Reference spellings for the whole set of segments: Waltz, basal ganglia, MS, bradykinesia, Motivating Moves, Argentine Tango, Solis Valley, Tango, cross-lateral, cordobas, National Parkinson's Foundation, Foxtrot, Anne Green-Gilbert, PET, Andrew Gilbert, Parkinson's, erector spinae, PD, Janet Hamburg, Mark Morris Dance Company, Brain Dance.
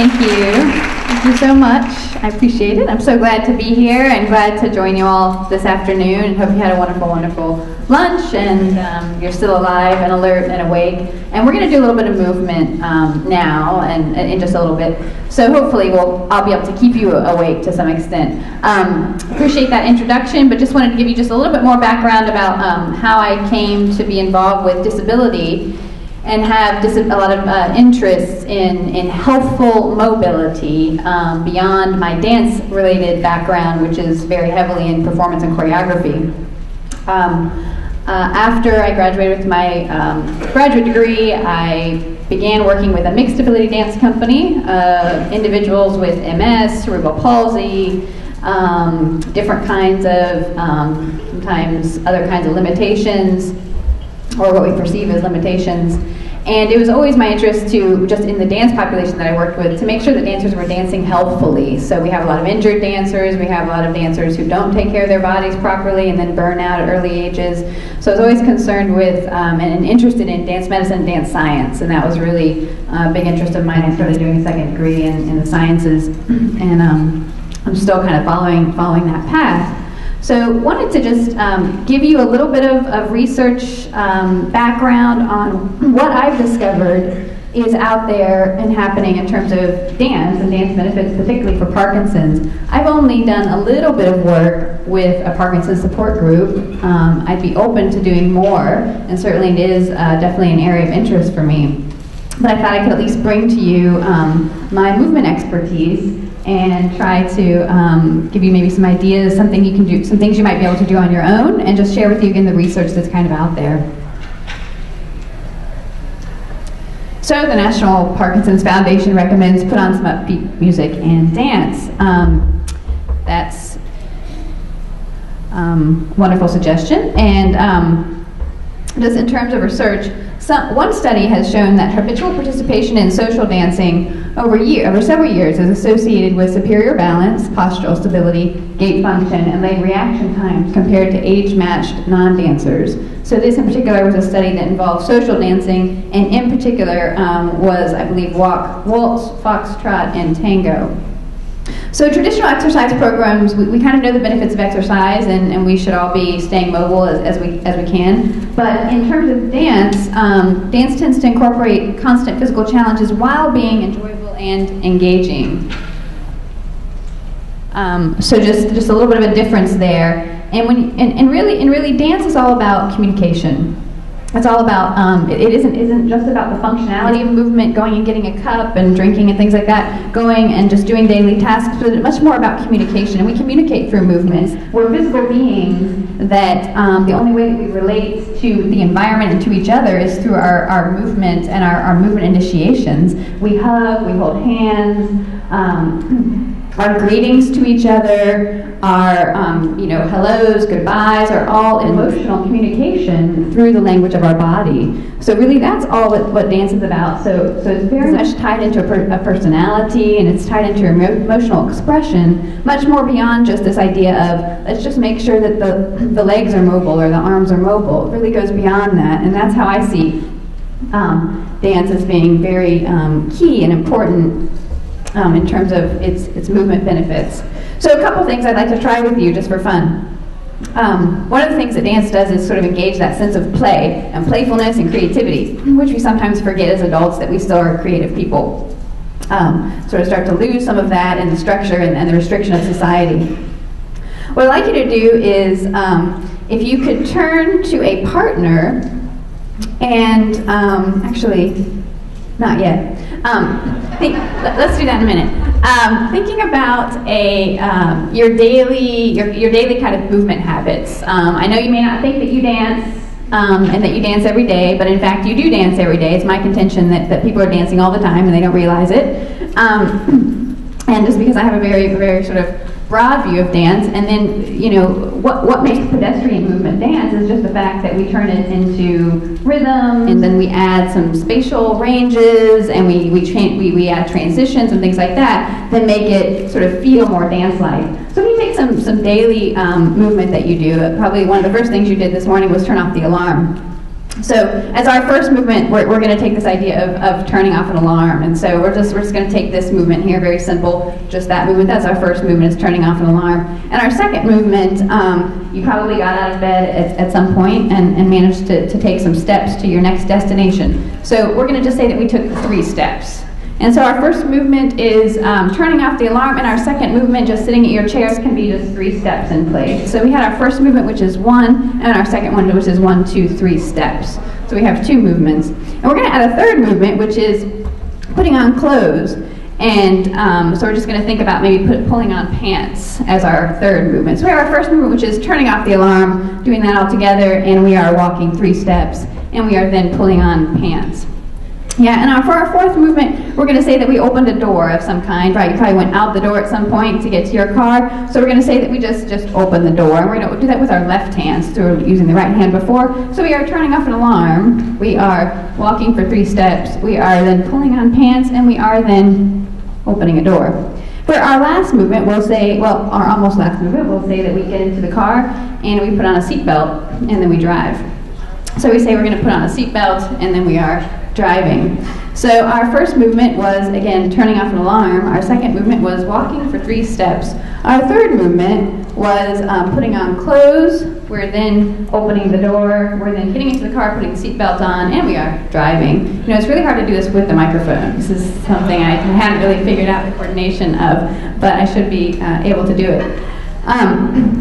Thank you. Thank you so much. I appreciate it. I'm so glad to be here and glad to join you all this afternoon. Hope you had a wonderful, wonderful lunch and you're still alive and alert and awake. And we're going to do a little bit of movement now and in just a little bit. So hopefully I'll be able to keep you awake to some extent. Appreciate that introduction, but just wanted to give you just a little bit more background about how I came to be involved with disability and have a lot of interests in healthful mobility beyond my dance-related background, which is very heavily in performance and choreography. After I graduated with my graduate degree, I began working with a mixed ability dance company, individuals with MS, cerebral palsy, different kinds of, sometimes other kinds of limitations, or what we perceive as limitations. And it was always my interest to, just in the dance population that I worked with, to make sure that dancers were dancing healthfully. So we have a lot of injured dancers, we have a lot of dancers who don't take care of their bodies properly and then burn out at early ages. So I was always concerned with and interested in dance medicine and dance science, and that was really a big interest of mine. I started doing a second degree in the sciences, and I'm still kind of following that path. So wanted to just give you a little bit of research background on what I've discovered is out there and happening in terms of dance and dance benefits, particularly for Parkinson's. I've only done a little bit of work with a Parkinson's support group. I'd be open to doing more, and certainly it is definitely an area of interest for me. But I thought I could at least bring to you my movement expertise and try to give you maybe some ideas, something you can do, some things you might be able to do on your own, and just share with you again the research that's kind of out there. So the National Parkinson's Foundation recommends put on some upbeat music and dance. That's wonderful suggestion. And just in terms of research, one study has shown that habitual participation in social dancing over several years is associated with superior balance, postural stability, gait function, and leg reaction times compared to age-matched non-dancers. So this in particular was a study that involved social dancing, and in particular was, I believe, Waltz, Foxtrot, and Tango. So traditional exercise programs, we kind of know the benefits of exercise, and we should all be staying mobile as we can. But in terms of dance, dance tends to incorporate constant physical challenges while being enjoyable and engaging. So just a little bit of a difference there. And really, dance is all about communication. It's all about, it isn't just about the functionality of movement, going and getting a cup and drinking and things like that, going and just doing daily tasks, but much more about communication. And we communicate through movements. We're physical beings that the only way that we relate to the environment and to each other is through our movement and our movement initiations. We hug, we hold hands, our greetings to each other, our hellos, goodbyes, are all emotional communication through the language of our body. So really that's all what dance is about. So it's very much tied into a personality, and it's tied into emotional expression, much more beyond just this idea of let's just make sure that the legs are mobile or the arms are mobile. It really goes beyond that, and that's how I see dance as being very key and important in terms of its movement benefits. So a couple things I'd like to try with you just for fun. One of the things that dance does is sort of engage that sense of play and playfulness and creativity, which we sometimes forget as adults that we still are creative people. Sort of start to lose some of that in the structure and the restriction of society. What I'd like you to do is if you could turn to a partner and actually, not yet. Let's do that in a minute. Thinking about your daily kind of movement habits. I know you may not think that you dance and that you dance every day, but in fact you do dance every day. It's my contention that people are dancing all the time and they don't realize it. And just because I have a very, very sort of broad view of dance, and then what makes pedestrian movement dance is just the fact that we turn it into rhythm, and then we add some spatial ranges, and we add transitions and things like that that make it sort of feel more dance-like. So if you take some daily movement that you do, probably one of the first things you did this morning was turn off the alarm. So as our first movement, we're going to take this idea of turning off an alarm. And so we're just going to take this movement here, very simple, just that movement. That's our first movement, is turning off an alarm. And our second movement, you probably got out of bed at some point and managed to take some steps to your next destination. So we're going to just say that we took 3 steps. And so our first movement is turning off the alarm, and our second movement, just sitting at your chair, can be just 3 steps in place. So we had our first movement, which is 1, and our second one, which is 1, 2, 3 steps. So we have 2 movements. And we're gonna add a third movement, which is putting on clothes. And so we're just gonna think about maybe pulling on pants as our third movement. So we have our first movement, which is turning off the alarm, doing that all together, and we are walking 3 steps, and we are then pulling on pants. Yeah, and for our fourth movement, we're going to say that we opened a door of some kind, right? You probably went out the door at some point to get to your car, so we're going to say that we just opened the door. And we're going to do that with our left hand, so we were using the right hand before. So we are turning off an alarm, we are walking for 3 steps, we are then pulling on pants, and we are then opening a door. For our last movement, we'll say, well, our almost last movement, we'll say that we get into the car, and we put on a seatbelt, and then we drive. So we say we're going to put on a seatbelt, and then we are driving. So our first movement was, again, turning off an alarm. Our second movement was walking for 3 steps. Our third movement was putting on clothes. We're then opening the door. We're then getting into the car, putting the seatbelt on, and we are driving. You know, it's really hard to do this with the microphone. This is something I hadn't really figured out the coordination of, but I should be able to do it.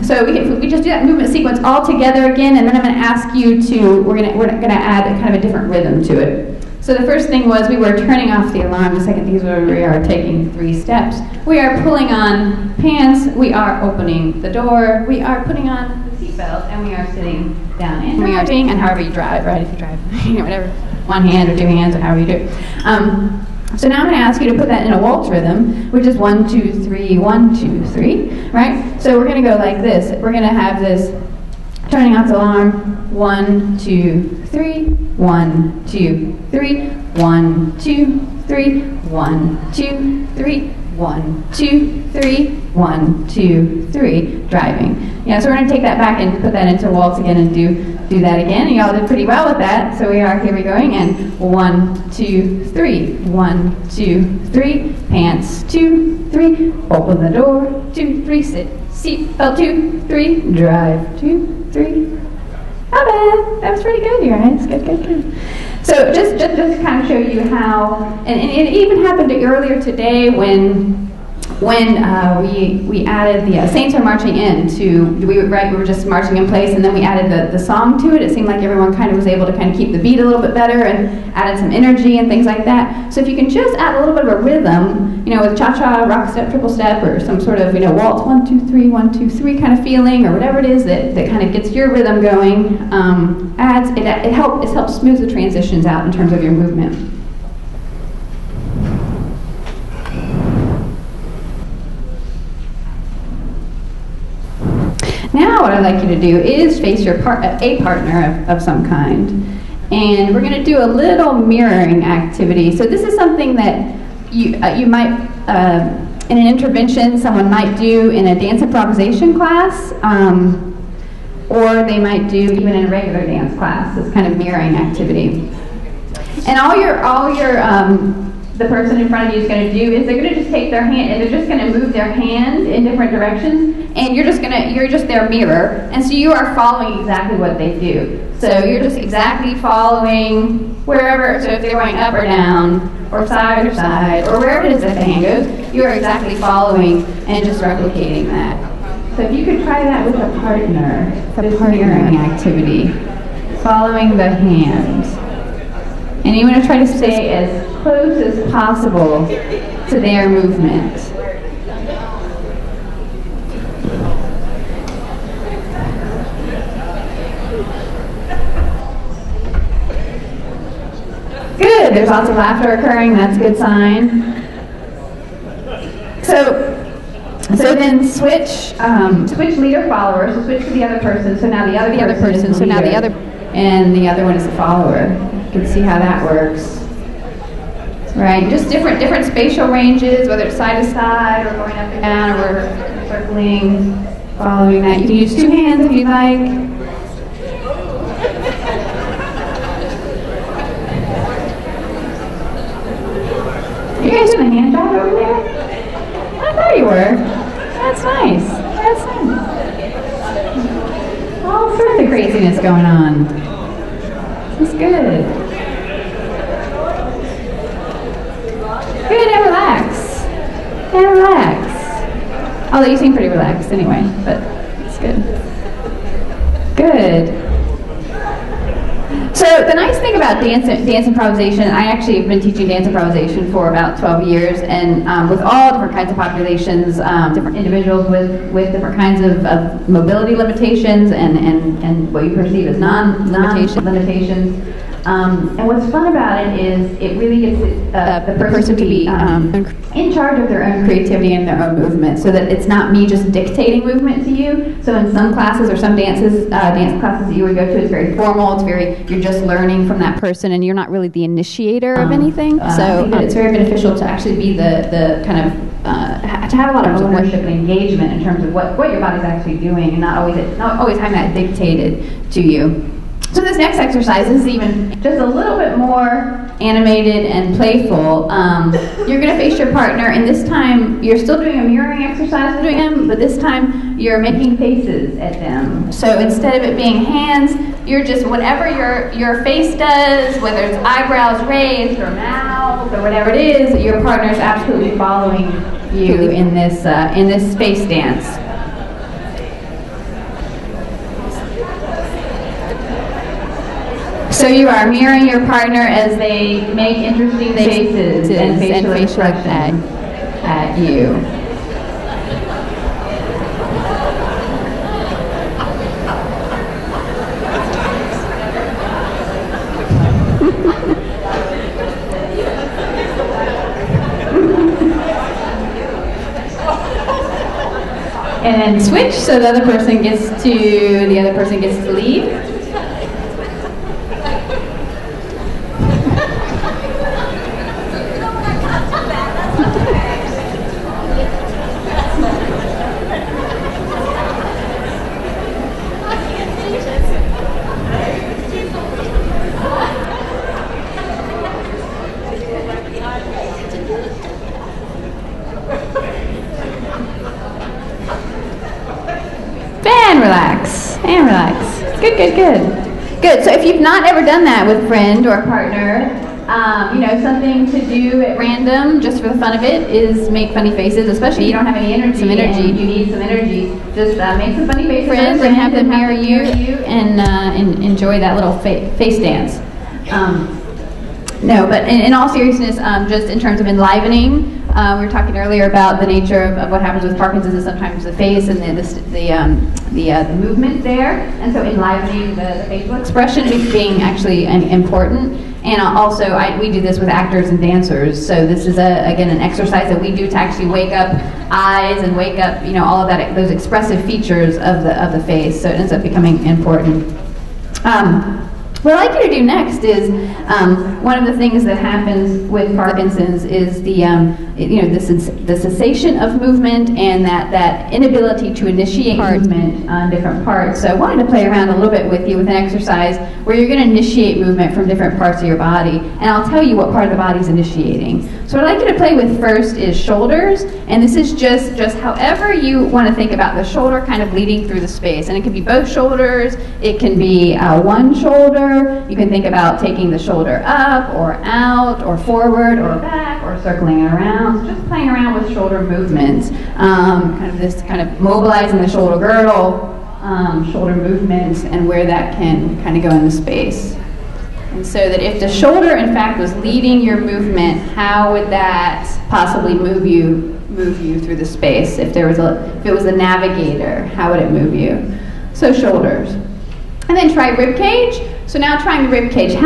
So we just do that movement sequence all together again, and then I'm going to ask you to, we're going to add a kind of a different rhythm to it. So the first thing was we were turning off the alarm. The second thing is we are taking 3 steps. We are pulling on pants. We are opening the door. We are putting on the seatbelt, and we are sitting down. And we are doing, and however you drive, right? If you drive, you know, whatever, 1 hand or 2 hands or however you do it. So now I'm going to ask you to put that in a waltz rhythm, which is 1, 2, 3, 1, 2, 3, right? So we're going to go like this. We're going to have this turning off the alarm, 1, 2, 3, 1, 2, 3, 1, 2, 3, 1, 2, 3, 1, 2, 3, 1, 2, 3, driving. Yeah, so we're going to take that back and put that into waltz again and do that again. Y'all did pretty well with that. So we are, here we're going, and 1, 2, 3, 1, 2, 3, pants, 2, 3, open the door, 2, 3, sit, seatbelt, 2, 3, drive, 2, 3. Not bad, that was pretty good, you guys, good. So just to kind of show you how, and it even happened earlier today when we added the Saints Are Marching In we were just marching in place, and then we added the song to it. It seemed like everyone kind of was able to kind of keep the beat a little bit better and added some energy and things like that. So if you can just add a little bit of a rhythm, you know, with cha-cha, rock step, triple step, or some sort of, you know, waltz, 1, 2, 3, 1, 2, 3 kind of feeling, or whatever it is that kind of gets your rhythm going, it helps smooth the transitions out in terms of your movement. Now what I'd like you to do is face your partner of some kind. And we're going to do a little mirroring activity. So this is something that you might, in an intervention, someone might do in a dance improvisation class, or they might do even in a regular dance class, this kind of mirroring activity. And the person in front of you is going to do is they're going to just take their hand, and they're just going to move their hand in different directions, and you're just their mirror, and so you are following exactly what they do. So you're just exactly following wherever, so if they're going up or down, or side or side, or wherever it is that the hand goes, you are exactly following and just replicating that. So if you could try that with a partner, this mirroring activity, following the hand. And you want to try to stay as close as possible to their movement. Good, there's lots of laughter occurring, that's a good sign. So then switch leader follower, so switch to the other person, so now the other person, and the other one is the follower. You can see how that works, right? Just different spatial ranges, whether it's side to side, or going up and down, or we're circling, following that. You can use 2 hands if you like. guys doing a hand job over there? I thought you were. That's nice. That's nice. All sorts of craziness going on. This is good. Good, and relax. And relax. Although you seem pretty relaxed anyway, but it's good. Good. So the nice thing about dance improvisation, I actually have been teaching dance improvisation for about 12 years, and with all different kinds of populations, different individuals with different kinds of mobility limitations and what you perceive as non-limitations. And what's fun about it is it really gets the person to be in charge of their own creativity and their own movement, so that it's not me just dictating movement to you. So in some classes or some dances, dance classes that you would go to, it's very formal, it's very, you're just learning from that person and you're not really the initiator of anything. So it's very beneficial to actually be the kind of, to have a lot of ownership and engagement in terms of what your body's actually doing, and not always having that dictated to you. So this next exercise is even just a little bit more animated and playful. You're going to face your partner, and this time you're still doing a mirroring exercise with them, but this time you're making faces at them. So instead of it being hands, you're just whatever your face does, whether it's eyebrows raised or mouth or whatever it is, your partner's absolutely following you in this face dance. So you are mirroring your partner as they make interesting faces and facial expressions at you. And then switch, so the other person gets to leave. Good. So if you've not ever done that with a friend or a partner, something to do at random just for the fun of it is make funny faces, especially if you don't have any energy. You need some energy. Just make some funny faces. Friends and have them mirror you and enjoy that little face dance. No, but in all seriousness, just in terms of enlivening. We were talking earlier about the nature of what happens with Parkinson's is sometimes the face and the movement there, and so enlivening the facial expression is being actually important. And also, we do this with actors and dancers, so this is again an exercise that we do to actually wake up eyes and wake up all of that, those expressive features of the face. So it ends up becoming important. What I'd like you to do next is one of the things that happens with Parkinson's is the cessation of movement and that inability to initiate movement on different parts. So I wanted to play around a little bit with you with an exercise where you're going to initiate movement from different parts of your body, and I'll tell you what part of the body's initiating. So what I'd like you to play with first is shoulders, and this is just however you want to think about the shoulder kind of leading through the space, and it can be both shoulders, it can be one shoulder. You can think about taking the shoulder up or out or forward or back or circling around. So just playing around with shoulder movements. Kind of mobilizing the shoulder girdle, shoulder movements, and where that can kind of go in the space. And so that if the shoulder, in fact, was leading your movement, how would that possibly move you through the space? If there was if it was a navigator, how would it move you? So shoulders. And then try ribcage. So now trying the rib cage. If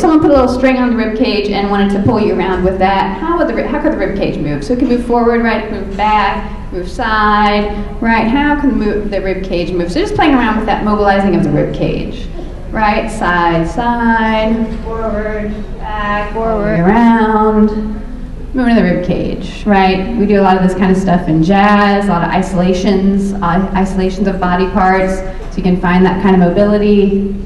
someone put a little string on the rib cage and wanted to pull you around with that, how could the rib cage move? So it can move forward, right? It can move back, move side, right? How can the rib cage move? So just playing around with that mobilizing of the rib cage, right? Side, side, forward, back, forward, around, moving the rib cage, right? We do a lot of this kind of stuff in jazz, a lot of isolations of body parts. So you can find that kind of mobility.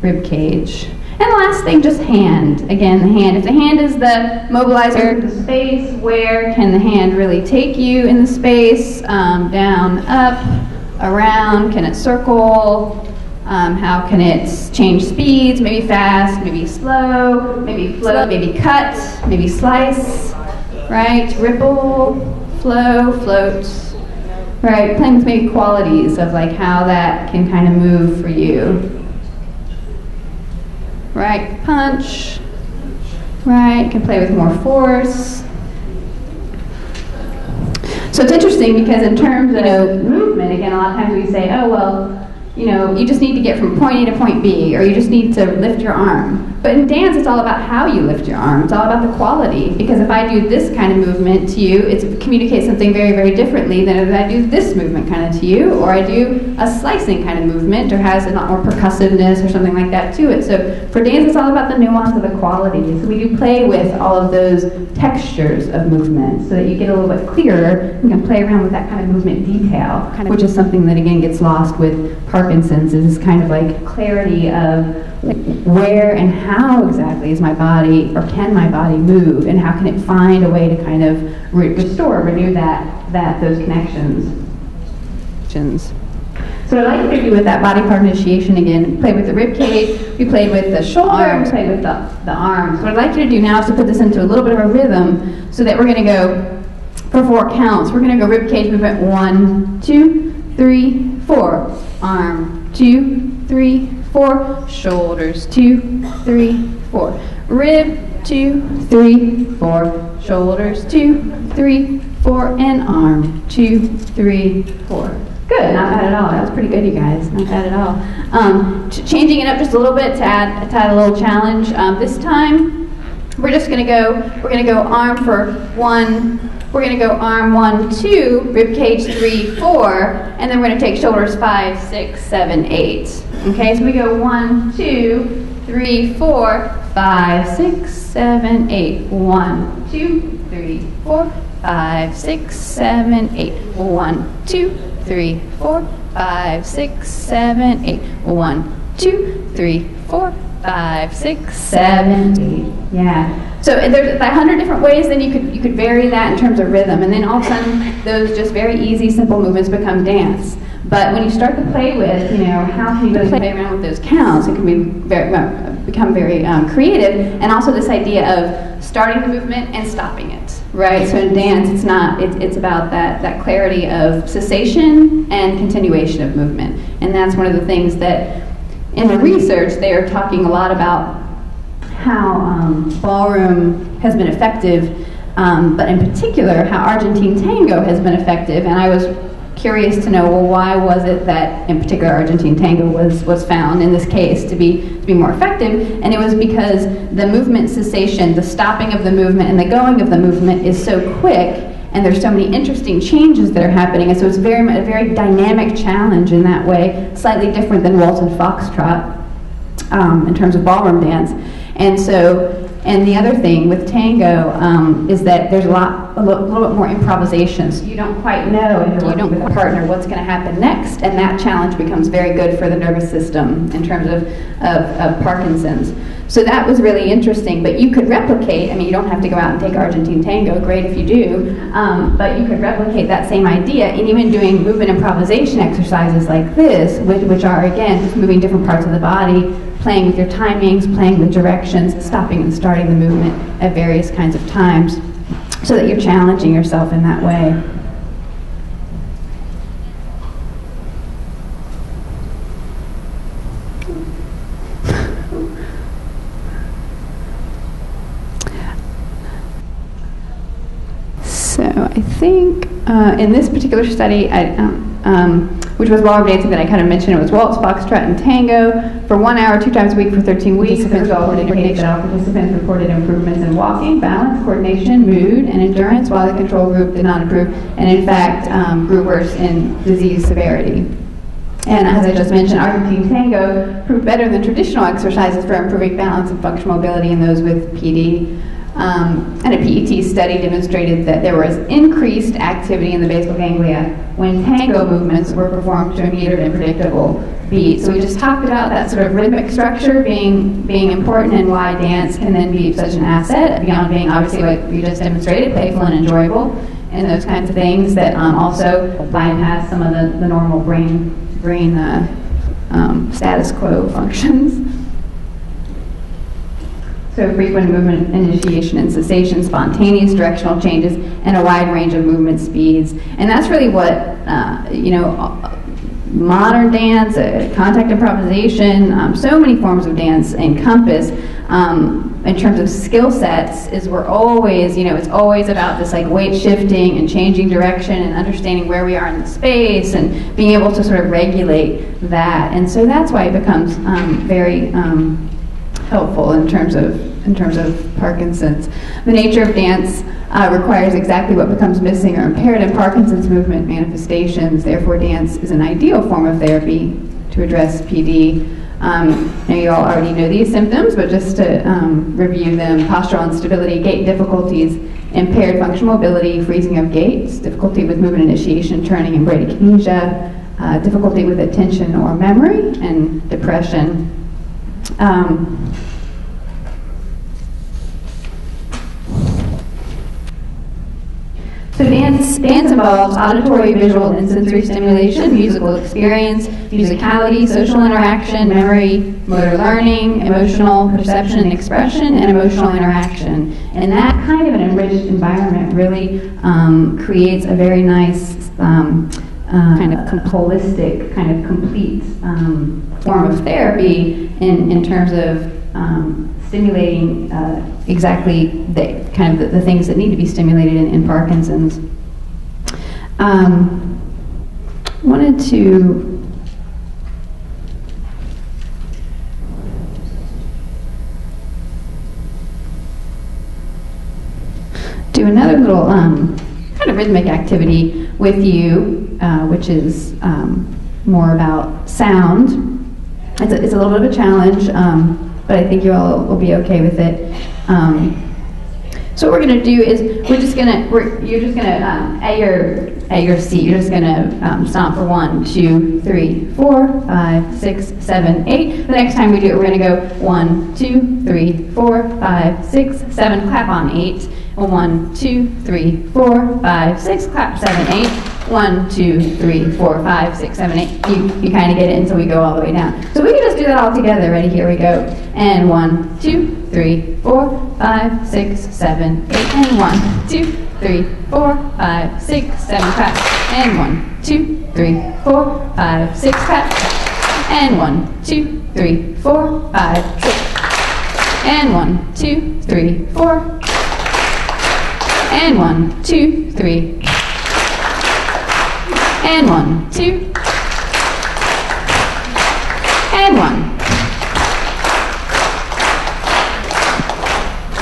Rib cage. And the last thing, just hand. Again, the hand. If the hand is the mobilizer to space, where can the hand really take you in the space? Down, up, around, can it circle? How can it change speeds? Maybe fast, maybe slow, maybe flow, maybe cut, maybe slice, right? Ripple, flow, float, right? Playing with maybe qualities of like how that can kind of move for you. Right, punch, right, can play with more force. So it's interesting because in terms of movement, again, a lot of times we say, oh, well, you know, you just need to get from point A to point B, or you just need to lift your arm. But in dance, it's all about how you lift your arm. It's all about the quality. Because if I do this kind of movement to you, it communicates something very, very differently than if I do this movement kind of to you, or I do a slicing kind of movement, or has a lot more percussiveness or something like that to it. So for dance, it's all about the nuance of the quality. So we do play with all of those textures of movement so that you get a little bit clearer and can play around with that kind of movement detail, which is something that, again, gets lost with Parkinson's, is kind of like clarity of where and how exactly is my body, or can my body move, and how can it find a way to kind of restore, renew those connections. So what I like to do with that body part initiation again, play with the rib cage, we played with the shoulder, we played with the arms. What I'd like you to do now is to put this into a little bit of a rhythm, so that we're going to go for 4 counts. We're going to go rib cage movement 1, 2, 3, 4. Arm 2, 3, 4, shoulders 2, 3, 4, rib 2, 3, 4, shoulders 2, 3, 4, and arm 2, 3, 4. Good, not bad at all. That was pretty good, you guys. Not bad at all. Changing it up just a little bit to add a little challenge. This time, we're just gonna go. We're gonna go arm for 1. We're gonna go arm 1, 2, rib cage 3, 4, and then we're gonna take shoulders 5, 6, 7, 8. Okay, so we go 1, 2, 3, 4, 5, 6, 7, 8. 1, 2, 3, 4, 5, 6, 7, 8. 1, 2, 3, 4, 5, 6, 7, 8. 1, 2, 3, 4, 5, 6, 7, 8. Yeah. So there's 100 different ways then you could vary that in terms of rhythm, and then all of a sudden those just very easy, simple movements become dance. But when you start to play with, you know, how can you really play around with those counts, it can be become very creative, and also this idea of starting the movement and stopping it, right? So in dance, it's about that clarity of cessation and continuation of movement, and that's one of the things that in the research they are talking a lot about. How ballroom has been effective, but in particular, how Argentine tango has been effective. And I was curious to know, well, why was it that, in particular, Argentine tango was found in this case to be more effective? And it was because the movement cessation, the stopping of the movement and the going of the movement is so quick, and there's so many interesting changes that are happening, and so it's a very dynamic challenge in that way, slightly different than Waltz and Foxtrot in terms of ballroom dance. And so, and the other thing with tango is that there's a little bit more improvisation. So you don't quite know if you're working with a partner what's going to happen next, and that challenge becomes very good for the nervous system in terms of Parkinson's. So that was really interesting. But you could replicate. I mean, you don't have to go out and take Argentine tango. Great if you do. But you could replicate that same idea, and even doing movement improvisation exercises like this, which are again just moving different parts of the body, playing with your timings, playing with directions, stopping and starting the movement at various kinds of times, so that you're challenging yourself in that way. So I think in this particular study, which was ballroom dancing that I kind of mentioned. It was waltz, foxtrot, and tango for 1 hour, 2 times a week for 13 weeks. Participants reported improvements in walking, balance, coordination, mood, and endurance, while the control group did not improve, and in fact grew worse in disease severity. And as I just mentioned, Argentine tango proved better than traditional exercises for improving balance and functional mobility in those with PD. And a PET study demonstrated that there was increased activity in the basal ganglia when tango movements were performed to a metered and predictable beat. So we just talked about that sort of rhythmic structure being important and why dance can then be such an asset, beyond being obviously what we just demonstrated, playful and enjoyable, and those kinds of things that also bypass some of the normal brain status quo functions. So frequent movement initiation and cessation, spontaneous directional changes, and a wide range of movement speeds. And that's really what, modern dance, contact improvisation, so many forms of dance encompass. In terms of skill sets, is we're always, it's always about this like weight shifting and changing direction and understanding where we are in the space and being able to sort of regulate that. And so that's why it becomes very helpful in terms of Parkinson's. The nature of dance requires exactly what becomes missing or impaired in Parkinson's movement manifestations. Therefore, dance is an ideal form of therapy to address PD. You all already know these symptoms, but just to review them: postural instability, gait difficulties, impaired functional mobility, freezing of gaits, difficulty with movement initiation, turning, and bradykinesia, difficulty with attention or memory, and depression. So dance involves auditory, visual, and sensory stimulation, musical experience, musicality, social interaction, memory, motor learning, emotional perception and expression, and emotional interaction. And that kind of an enriched environment really creates a very nice kind of complete form of therapy in terms of stimulating exactly the things that need to be stimulated in Parkinson's. Wanted to do another little kind of rhythmic activity with you, which is more about sound. It's a little bit of a challenge, but I think you all will be okay with it. So what we're going to do is you're just going to stomp for 1, 2, 3, 4, 5, 6, 7, 8. The next time we do it, we're going to go 1, 2, 3, 4, 5, 6, 7. Clap on 8. 1, 2, 3, 4, 5, 6. Clap 7, 8. 1, 2, 3, 4, 5, 6, 7, 8. You kind of get it until we go all the way down. So we can just do that all together. Ready? Here we go. And 1, 2, 3, 4, 5, 6, 7, 8. And 1, 2, 3, 4, 5, 6, 7. Clap. And 1, 2, 3, 4, 5, 6. Clap. And 1, 2, 3, 4, 5, 6. And 1, 2, 3, 4. And 1, 2, 3. And 1, 2. And 1.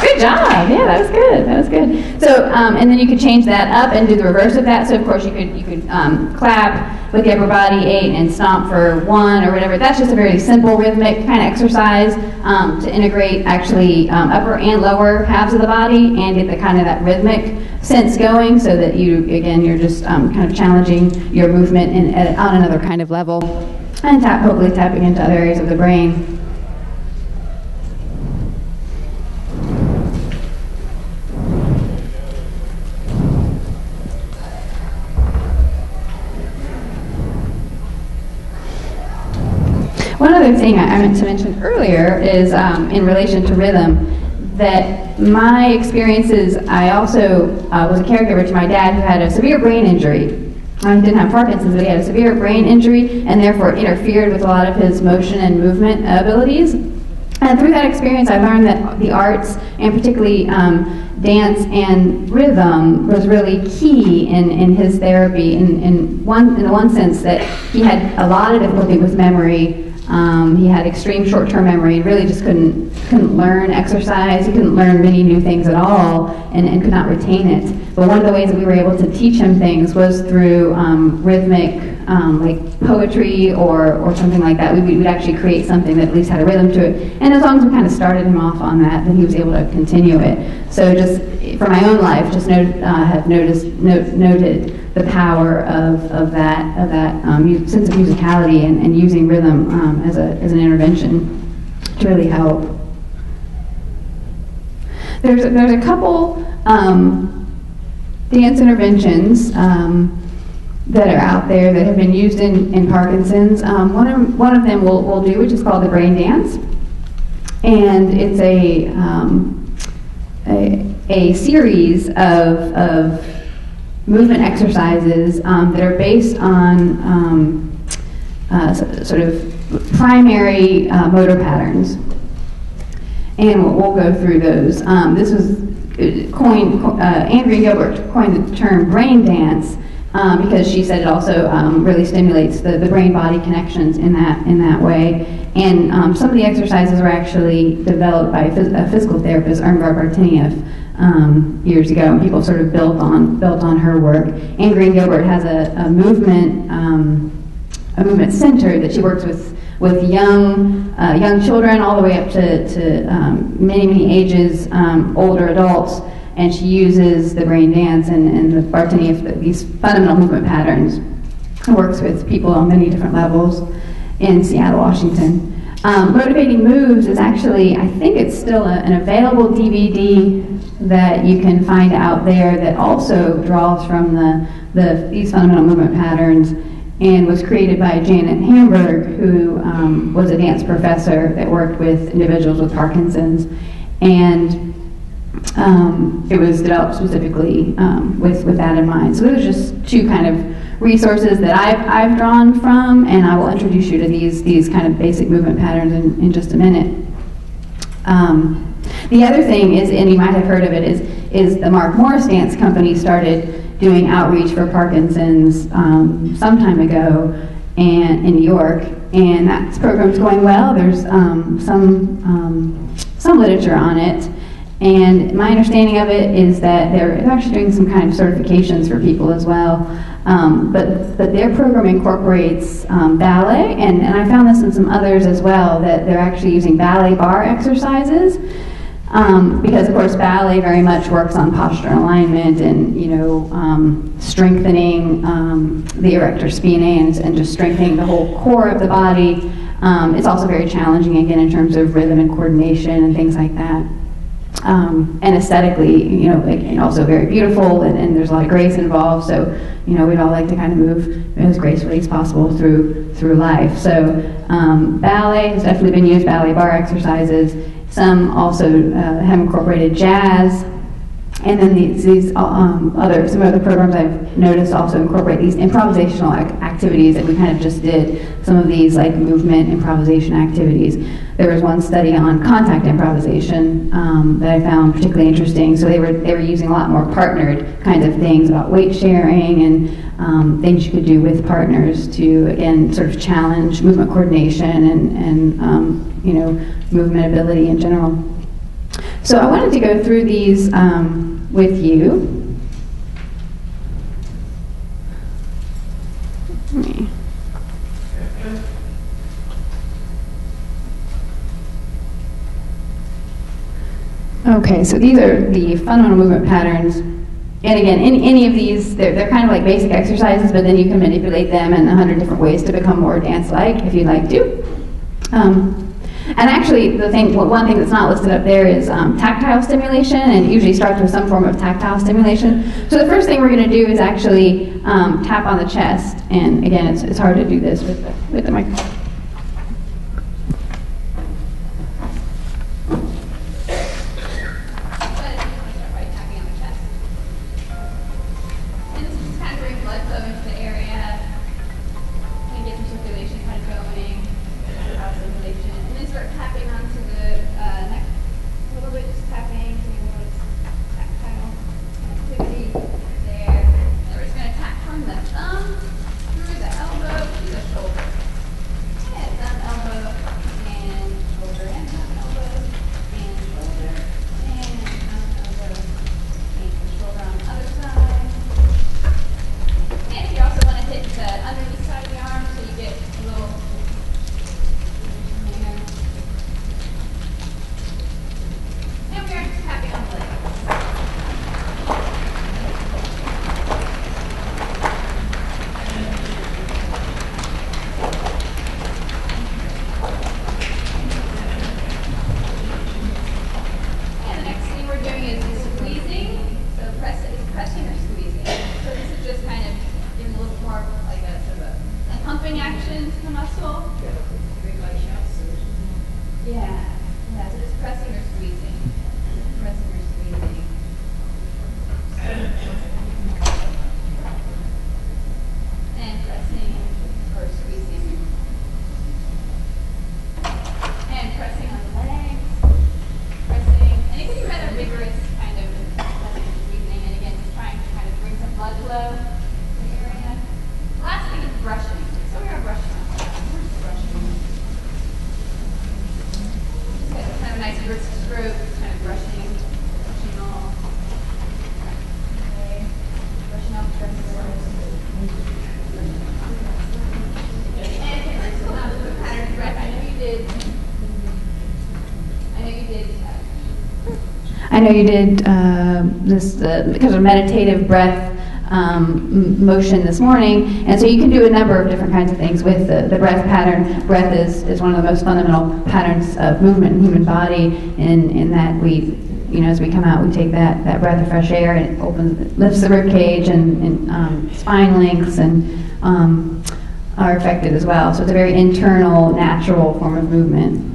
Good job. Yeah, that was good. That was good. So, and then you could change that up and do the reverse of that. So, of course, you could clap with the upper body 8 and stomp for 1 or whatever. That's just a very simple rhythmic kind of exercise to integrate actually upper and lower halves of the body and get the kind of that rhythmic sense going, so that you're just kind of challenging your movement on another kind of level, and hopefully tapping into other areas of the brain. One other thing I meant to mention earlier is in relation to rhythm, that my experiences, I also was a caregiver to my dad who had a severe brain injury. He didn't have Parkinson's, but he had a severe brain injury and therefore interfered with a lot of his motion and movement abilities. And through that experience, I learned that the arts, and particularly dance and rhythm, was really key in his therapy in the one sense that he had a lot of difficulty with memory. He had extreme short-term memory, really just couldn't learn exercise, he couldn't learn many new things at all, and could not retain it. But one of the ways that we were able to teach him things was through rhythmic, like poetry or something like that. We would actually create something that at least had a rhythm to it. And as long as we kind of started him off on that, then he was able to continue it. So just for my own life, just noted the power of that sense of musicality and using rhythm as an intervention to really help. There's a couple dance interventions that are out there that have been used in Parkinson's. One of them we'll do, which is called the Brain Dance. And it's a series of movement exercises that are based on sort of primary motor patterns. And we'll go through those. This was coined, Anne Green-Gilbert coined the term brain dance because she said it also really stimulates the brain-body connections in that way. And some of the exercises were actually developed by a physical therapist, Andrew Gilbert, years ago, and people sort of built on her work. Anne Green-Gilbert has a movement center that she works with young children all the way up to many ages, older adults, and she uses the brain dance and the Bartenia, these fundamental movement patterns, and works with people on many different levels in Seattle, Washington. Motivating Moves is actually, I think it's still an available DVD that you can find out there that also draws from these fundamental movement patterns, and was created by Janet Hamburg, who was a dance professor that worked with individuals with Parkinson's. And it was developed specifically with that in mind. So those are just two kind of resources that I've drawn from, and I will introduce you to these kind of basic movement patterns in just a minute. The other thing is, and you might have heard of it, is the Mark Morris Dance Company started doing outreach for Parkinson's some time ago and in New York, and that program's going well. There's some literature on it, and my understanding of it is that they're actually doing some kind of certifications for people as well. But their program incorporates ballet, and I found this in some others as well, that they're actually using ballet bar exercises. Because of course ballet very much works on posture and alignment, and strengthening the erector spinae and just strengthening the whole core of the body. It's also very challenging again in terms of rhythm and coordination and things like that. And aesthetically, and also very beautiful, and there's a lot of grace involved. So we'd all like to kind of move as gracefully as possible through life. So ballet has definitely been used, ballet bar exercises. Some also have incorporated jazz, and then some other programs I've noticed also incorporate these improvisational activities that we kind of just did. Some of these like movement improvisation activities. There was one study on contact improvisation that I found particularly interesting. So they were using a lot more partnered kinds of things about weight sharing and things you could do with partners to again sort of challenge movement coordination and movement ability in general. So I wanted to go through these with you. Okay, so these are the fundamental movement patterns. And again, in any of these, they're kind of like basic exercises, but then you can manipulate them in 100 different ways to become more dance-like if you'd like to. And actually, one thing that's not listed up there is tactile stimulation, and it usually starts with some form of tactile stimulation. So the first thing we're going to do is actually tap on the chest, and again, it's hard to do this with the microphone. loosen the muscle. Yeah, yeah, so it's pressing or squeezing. Pressing or squeezing. And pressing or squeezing. And pressing on the legs. Pressing. And it can be rather vigorous kind of pressing or squeezing. And again, just trying to kind of bring some blood flow to the area. The last thing is brushing. So we are brushing. Kind of nice wrist stroke, kind of brushing off. Okay. Brushing off the dress. And okay, let's go down to the pattern breath. I know you did this because of meditative breath motion this morning, and so you can do a number of different kinds of things with the breath pattern. Breath is one of the most fundamental patterns of movement in the human body, in that we, you know, as we come out, we take that breath of fresh air, and it lifts the rib cage, and spine lengths, and are affected as well. So it's a very internal, natural form of movement.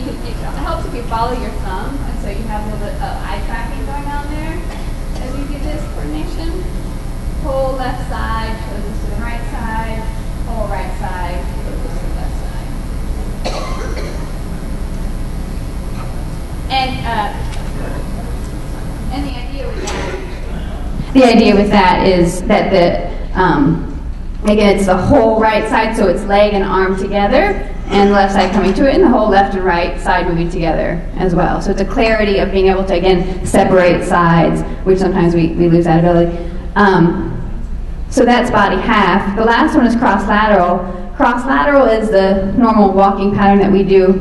It helps if you follow your thumb, and so you have a little bit of eye tracking going on there as we do this, coordination. Whole left side goes to the right side, whole right side goes to the left side. And the idea with that is that the, again, it's the whole right side, so it's leg and arm together, and the left side coming to it, and the whole left and right side moving together as well. So it's a clarity of being able to, again, separate sides, which sometimes we lose that ability. So that's body half. The last one is cross-lateral. Cross-lateral is the normal walking pattern that we do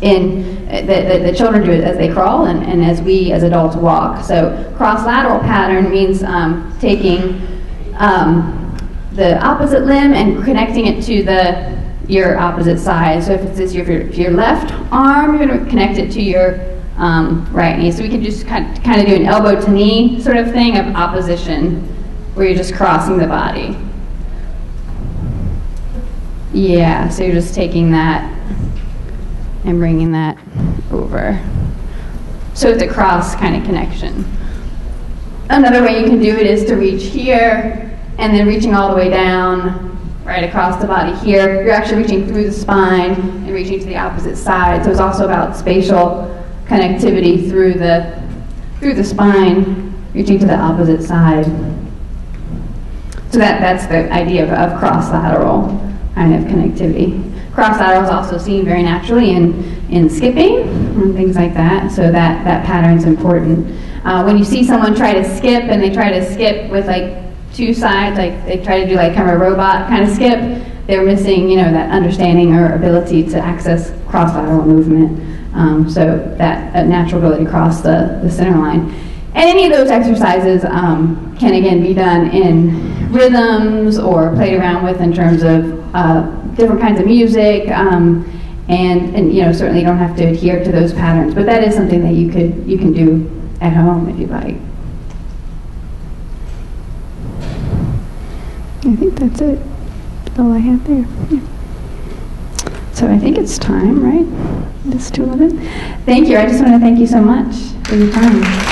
the children do it as they crawl, and as we as adults walk. So cross-lateral pattern means taking the opposite limb and connecting it to your opposite side. So if it's your left arm, you're going to connect it to your right knee. So we can just kind of do an elbow to knee sort of thing of opposition, where you're just crossing the body. Yeah, so you're just taking that and bringing that over. So it's a cross kind of connection. Another way you can do it is to reach here, and then reaching all the way down, right across the body here. You're actually reaching through the spine and reaching to the opposite side. So it's also about spatial connectivity through the spine, reaching to the opposite side. So that's the idea of cross-lateral kind of connectivity. Cross-lateral is also seen very naturally in skipping and things like that. So that pattern's important. When you see someone try to skip, and they try to skip with like two sides, like they try to do like kind of a robot kind of skip, they're missing, you know, that understanding or ability to access cross-lateral movement. So that natural ability to cross the center line. And any of those exercises can again be done in rhythms or played around with in terms of different kinds of music, and you know, certainly you don't have to adhere to those patterns, but that is something that you can do at home if you like. I think that's it. That's all I have there. Yeah. So I think it's time, right? Just two of it. Thank you. I just want to thank you so much for your time.